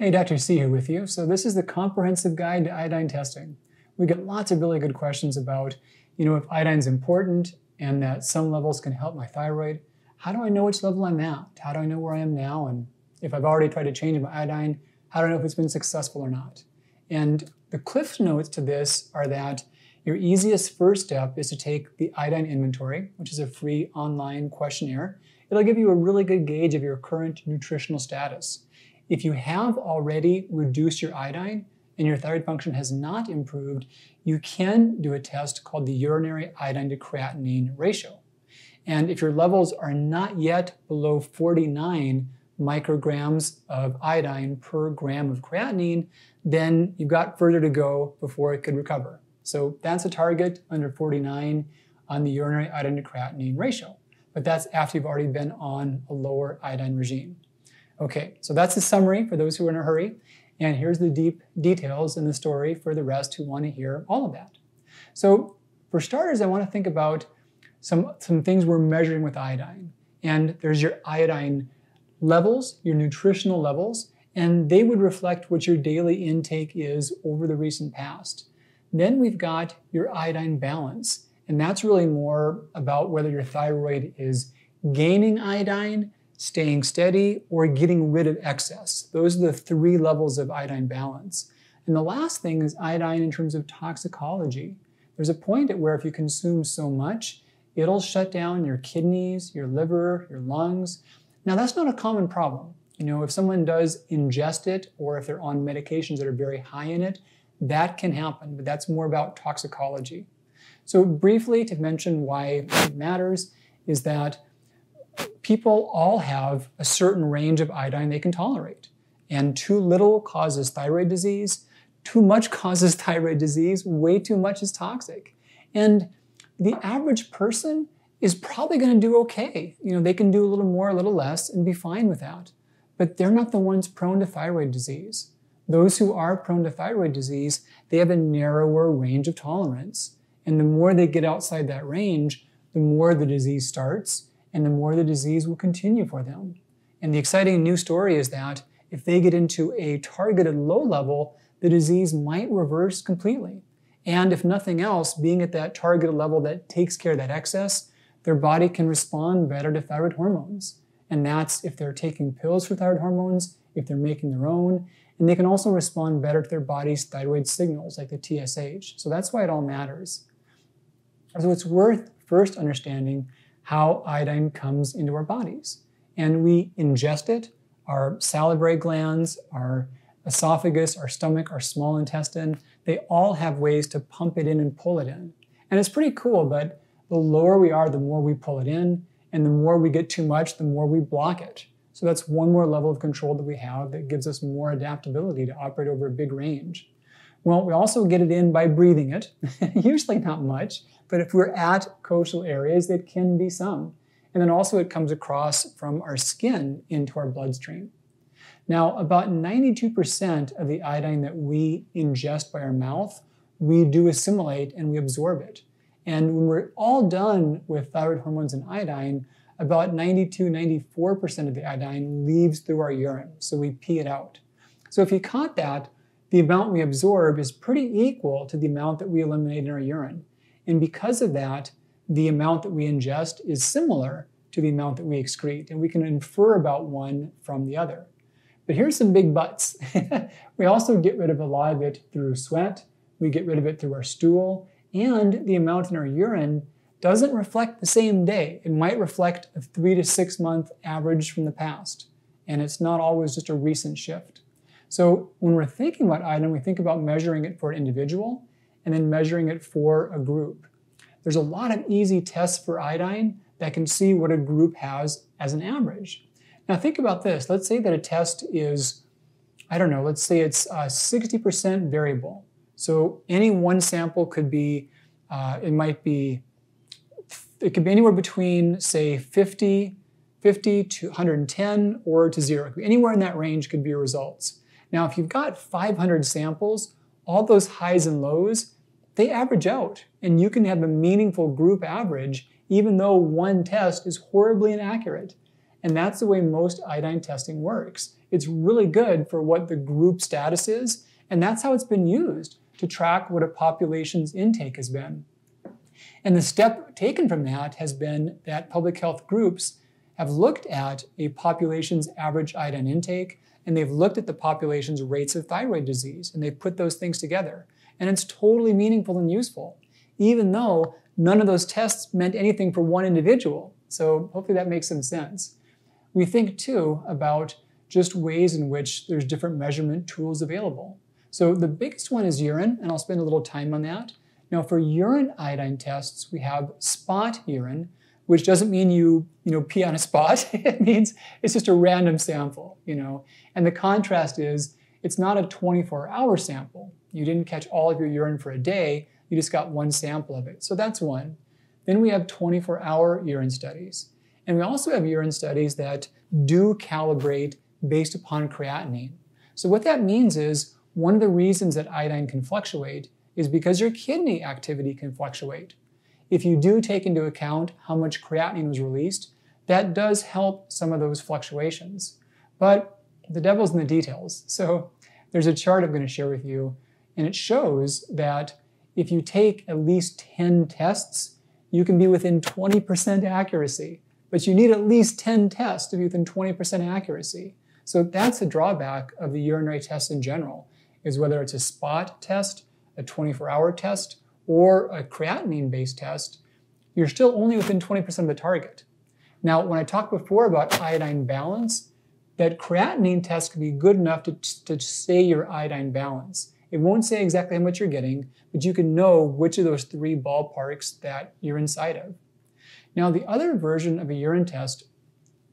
Hey, Dr. C here with you. So this is the comprehensive guide to iodine testing. We get lots of really good questions about, if iodine's important and that some levels can help my thyroid. How do I know which level I'm at? How do I know where I am now? And if I've already tried to change my iodine, how do I know if it's been successful or not? And the cliff notes to this are that your easiest first step is to take the iodine inventory, which is a free online questionnaire. It'll give you a really good gauge of your current nutritional status. If you have already reduced your iodine and your thyroid function has not improved, you can do a test called the urinary iodine to creatinine ratio. And if your levels are not yet below 49 micrograms of iodine per gram of creatinine, then you've got further to go before it could recover. So that's a target under 49 on the urinary iodine to creatinine ratio. But that's after you've already been on a lower iodine regime. Okay, so that's the summary for those who are in a hurry. And here's the deep details in the story for the rest who want to hear all of that. So for starters, I want to think about some things we're measuring with iodine. And there's your iodine levels, your nutritional levels, and they would reflect what your daily intake is over the recent past. Then we've got your iodine balance. And that's really more about whether your thyroid is gaining iodine, staying steady, or getting rid of excess. Those are the three levels of iodine balance. And the last thing is iodine in terms of toxicology. There's a point at where if you consume so much, it'll shut down your kidneys, your liver, your lungs. Now that's not a common problem. If someone does ingest it or if they're on medications that are very high in it, that can happen, but that's more about toxicology. So briefly to mention why it matters is that people all have a certain range of iodine they can tolerate. And too little causes thyroid disease. Too much causes thyroid disease. Way too much is toxic. And the average person is probably going to do okay. They can do a little more, a little less, and be fine with that. But they're not the ones prone to thyroid disease. Those who are prone to thyroid disease, they have a narrower range of tolerance. And the more they get outside that range, the more the disease starts. And the more the disease will continue for them. And the exciting new story is that if they get into a targeted low level, the disease might reverse completely. And if nothing else, being at that targeted level that takes care of that excess, their body can respond better to thyroid hormones. And that's if they're taking pills for thyroid hormones, if they're making their own, and they can also respond better to their body's thyroid signals like the TSH. So that's why it all matters. So it's worth first understanding how iodine comes into our bodies. And we ingest it, our salivary glands, our esophagus, our stomach, our small intestine, they all have ways to pump it in and pull it in. And it's pretty cool, but the lower we are, the more we pull it in, and the more we get too much, the more we block it. So that's one more level of control that we have that gives us more adaptability to operate over a big range. Well, we also get it in by breathing it, usually not much, but if we're at coastal areas, it can be some. And then also it comes across from our skin into our bloodstream. Now, about 92% of the iodine that we ingest by our mouth, we do assimilate and we absorb it. And when we're all done with thyroid hormones and iodine, about 92–94% of the iodine leaves through our urine, so we pee it out. So if you caught that, the amount we absorb is pretty equal to the amount that we eliminate in our urine. And because of that, the amount that we ingest is similar to the amount that we excrete, and we can infer about one from the other. But here's some big buts. We also get rid of a lot of it through sweat, we get rid of it through our stool, and the amount in our urine doesn't reflect the same day. It might reflect a 3 to 6 month average from the past, and it's not always just a recent shift. So when we're thinking about iodine, we think about measuring it for an individual and then measuring it for a group. There's a lot of easy tests for iodine that can see what a group has as an average. Now think about this. Let's say that a test is, let's say it's 60% variable. So any one sample could be, it could be anywhere between, say, 50 to 110 or to 0. Anywhere in that range could be your results. Now, if you've got 500 samples, all those highs and lows, they average out. And you can have a meaningful group average, even though one test is horribly inaccurate. And that's the way most iodine testing works. It's really good for what the group status is, and that's how it's been used to track what a population's intake has been. And the step taken from that has been that public health groups have looked at a population's average iodine intake, and they've looked at the population's rates of thyroid disease, and they've put those things together. And it's totally meaningful and useful, even though none of those tests meant anything for one individual. So hopefully that makes some sense. We think too about just ways in which there's different measurement tools available. So the biggest one is urine, and I'll spend a little time on that. Now for urine iodine tests, we have spot urine, which doesn't mean you pee on a spot. It means it's just a random sample, And the contrast is it's not a 24-hour sample. You didn't catch all of your urine for a day. You just got one sample of it. So that's one. Then we have 24-hour urine studies. And we also have urine studies that do calibrate based upon creatinine. So what that means is one of the reasons that iodine can fluctuate is because your kidney activity can fluctuate. If you do take into account how much creatinine was released, that does help some of those fluctuations. But the devil's in the details. So there's a chart I'm going to share with you, and it shows that if you take at least 10 tests, you can be within 20% accuracy. But you need at least 10 tests to be within 20% accuracy. So that's the drawback of the urinary test in general, is whether it's a spot test, a 24-hour test, or a creatinine-based test, you're still only within 20% of the target. Now, when I talked before about iodine balance, that creatinine test can be good enough to say your iodine balance. It won't say exactly how much you're getting, but you can know which of those three ballparks that you're inside of. Now, the other version of a urine test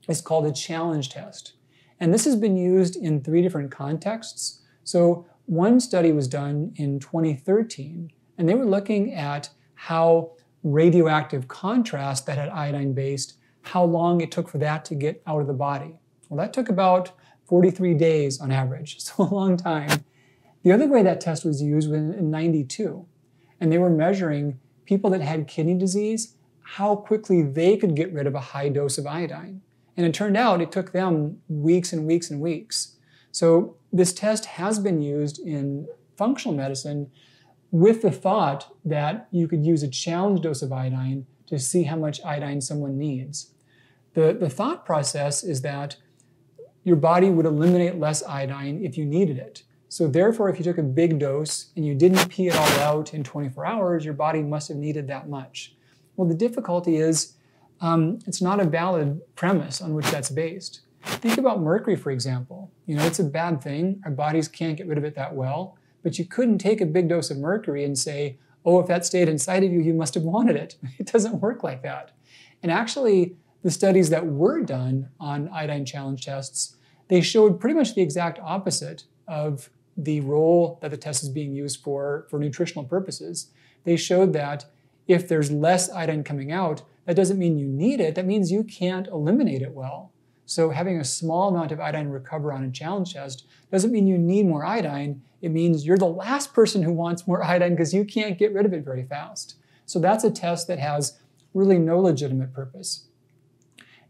is called a challenge test. And this has been used in three different contexts. So one study was done in 2013, and they were looking at how radioactive contrast that had iodine-based, how long it took for that to get out of the body. Well, that took about 43 days on average, so a long time. The other way that test was used was in 92, and they were measuring people that had kidney disease, how quickly they could get rid of a high dose of iodine. And it turned out it took them weeks and weeks and weeks. So this test has been used in functional medicine with the thought that you could use a challenge dose of iodine to see how much iodine someone needs. The thought process is that your body would eliminate less iodine if you needed it. So therefore, if you took a big dose and you didn't pee it all out in 24 hours, your body must have needed that much. Well, the difficulty is it's not a valid premise on which that's based. Think about mercury, for example. It's a bad thing. Our bodies can't get rid of it that well. But you couldn't take a big dose of mercury and say, oh, if that stayed inside of you, you must have wanted it. It doesn't work like that. And actually, the studies that were done on iodine challenge tests, they showed pretty much the exact opposite of the role that the test is being used for nutritional purposes. They showed that if there's less iodine coming out, that doesn't mean you need it. That means you can't eliminate it well. So having a small amount of iodine recover on a challenge test doesn't mean you need more iodine. It means you're the last person who wants more iodine because you can't get rid of it very fast. So that's a test that has really no legitimate purpose.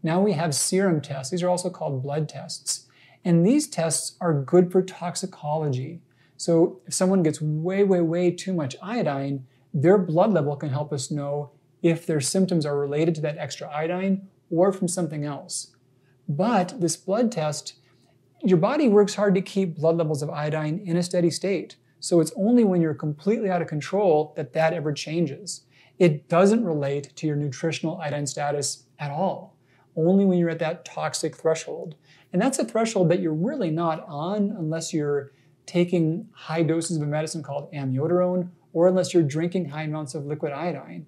Now we have serum tests. These are also called blood tests. And these tests are good for toxicology. So if someone gets way, way, way too much iodine, their blood level can help us know if their symptoms are related to that extra iodine or from something else. But this blood test, your body works hard to keep blood levels of iodine in a steady state. So it's only when you're completely out of control that that ever changes. It doesn't relate to your nutritional iodine status at all, only when you're at that toxic threshold. And that's a threshold that you're really not on unless you're taking high doses of a medicine called amiodarone, or unless you're drinking high amounts of liquid iodine.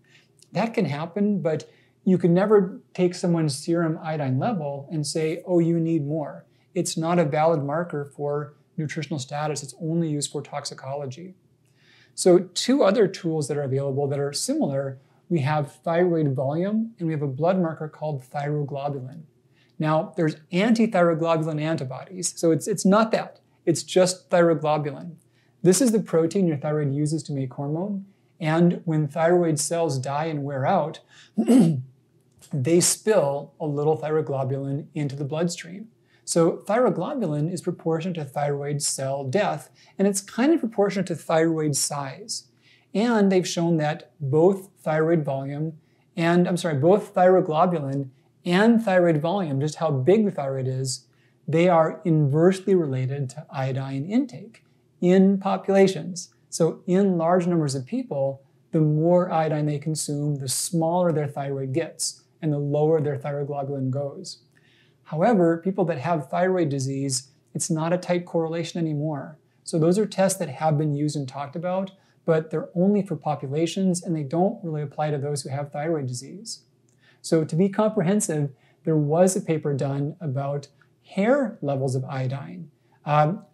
That can happen, but you can never take someone's serum iodine level and say, oh, you need more. It's not a valid marker for nutritional status. It's only used for toxicology. So two other tools that are available that are similar, we have thyroid volume, and we have a blood marker called thyroglobulin. Now, there's antithyroglobulin antibodies, so it's not that. It's just thyroglobulin. This is the protein your thyroid uses to make hormone, and when thyroid cells die and wear out, they spill a little thyroglobulin into the bloodstream. So thyroglobulin is proportionate to thyroid cell death, and it's kind of proportionate to thyroid size. And they've shown that both thyroglobulin and thyroid volume, just how big the thyroid is, they are inversely related to iodine intake in populations. So in large numbers of people, the more iodine they consume, the smaller their thyroid gets and the lower their thyroglobulin goes. However, people that have thyroid disease, it's not a tight correlation anymore. So those are tests that have been used and talked about, but they're only for populations and they don't really apply to those who have thyroid disease. So to be comprehensive, there was a paper done about hair levels of iodine.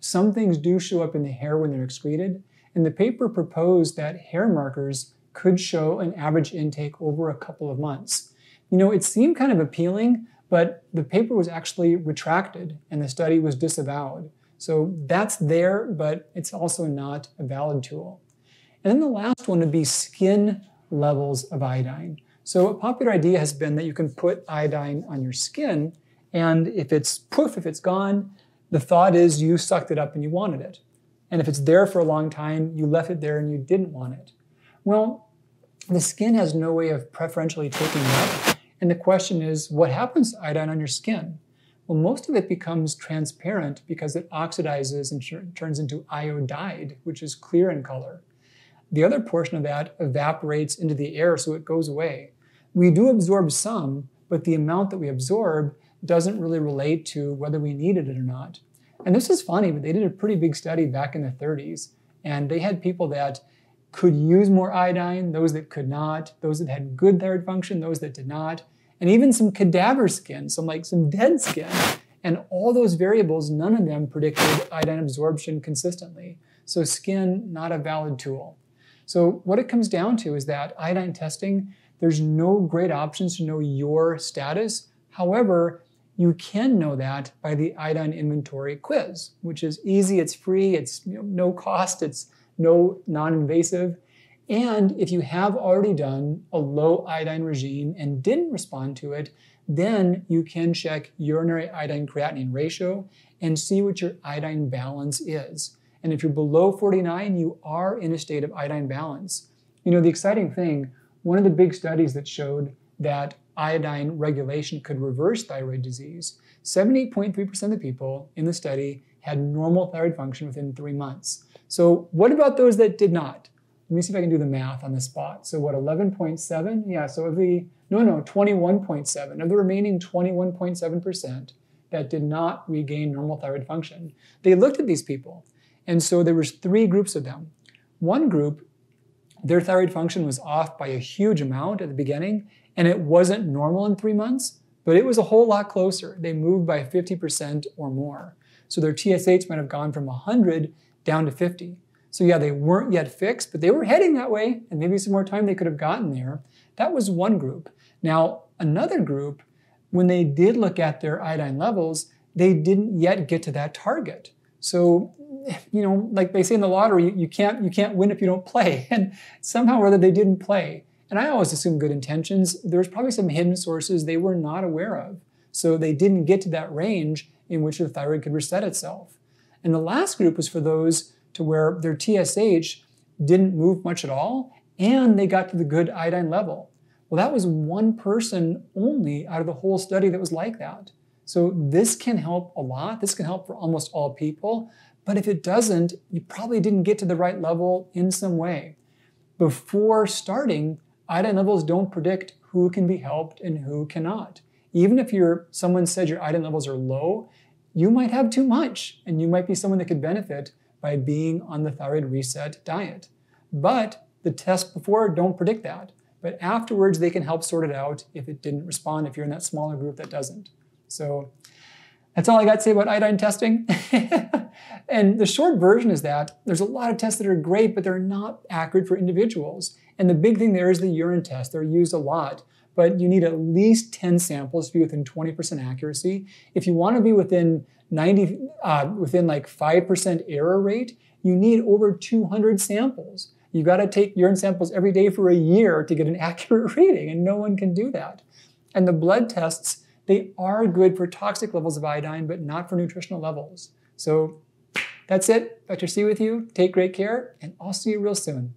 Some things do show up in the hair when they're excreted, and the paper proposed that hair markers could show an average intake over a couple of months. You know, it seemed kind of appealing, but the paper was actually retracted and the study was disavowed. So that's there, but it's also not a valid tool. And then the last one would be skin levels of iodine. So a popular idea has been that you can put iodine on your skin, and if it's poof, if it's gone, the thought is you sucked it up and you wanted it. And if it's there for a long time, you left it there and you didn't want it. Well, the skin has no way of preferentially taking that. And the question is, what happens to iodine on your skin? Well, most of it becomes transparent because it oxidizes and turns into iodide, which is clear in color. The other portion of that evaporates into the air, so it goes away. We do absorb some, but the amount that we absorb doesn't really relate to whether we needed it or not. And this is funny, but they did a pretty big study back in the 30s, and they had people that could use more iodine, those that could not, those that had good thyroid function, those that did not, and even some cadaver skin, some dead skin. And all those variables, none of them predicted iodine absorption consistently. So skin, not a valid tool. So what it comes down to is that iodine testing, there's no great options to know your status. However, you can know that by the iodine inventory quiz, which is easy, it's free, it's no cost, it's non-invasive. And if you have already done a low iodine regime and didn't respond to it, then you can check urinary iodine creatinine ratio and see what your iodine balance is. And if you're below 49, you are in a state of iodine balance. You know, the exciting thing, one of the big studies that showed that iodine regulation could reverse thyroid disease, 78.3% of the people in the study had normal thyroid function within 3 months. So what about those that did not? Let me see if I can do the math on the spot. So what, 11.7? Yeah, so of the, 21.7. Of the remaining 21.7% that did not regain normal thyroid function, they looked at these people. And so there was 3 groups of them. One group, their thyroid function was off by a huge amount at the beginning, and it wasn't normal in 3 months, but it was a whole lot closer. They moved by 50% or more. So their TSH might have gone from 100 down to 50. So yeah, they weren't yet fixed, but they were heading that way, and maybe some more time they could have gotten there. That was one group. Now, another group, when they did look at their iodine levels, they didn't yet get to that target. So, like they say in the lottery, you can't win if you don't play. And somehow or other, they didn't play. And I always assume good intentions. There was probably some hidden sources they were not aware of. So they didn't get to that range in which the thyroid could reset itself. And the last group was for those to where their TSH didn't move much at all, and they got to the good iodine level. Well, that was one person only out of the whole study that was like that. So this can help a lot. This can help for almost all people. But if it doesn't, you probably didn't get to the right level in some way. Before starting, iodine levels don't predict who can be helped and who cannot. Even if someone said your iodine levels are low, you might have too much, and you might be someone that could benefit by being on the Thyroid Reset diet. But the tests before don't predict that. But afterwards, they can help sort it out if it didn't respond, if you're in that smaller group that doesn't. So that's all I got to say about iodine testing. And the short version is that there's a lot of tests that are great, but they're not accurate for individuals. And the big thing there is the urine test. They're used a lot, but you need at least 10 samples to be within 20% accuracy. If you want to be within within like 5% error rate, you need over 200 samples. You've got to take urine samples every day for a year to get an accurate reading, and no one can do that. And the blood tests, they are good for toxic levels of iodine, but not for nutritional levels. So that's it. Dr. C with you. Take great care, and I'll see you real soon.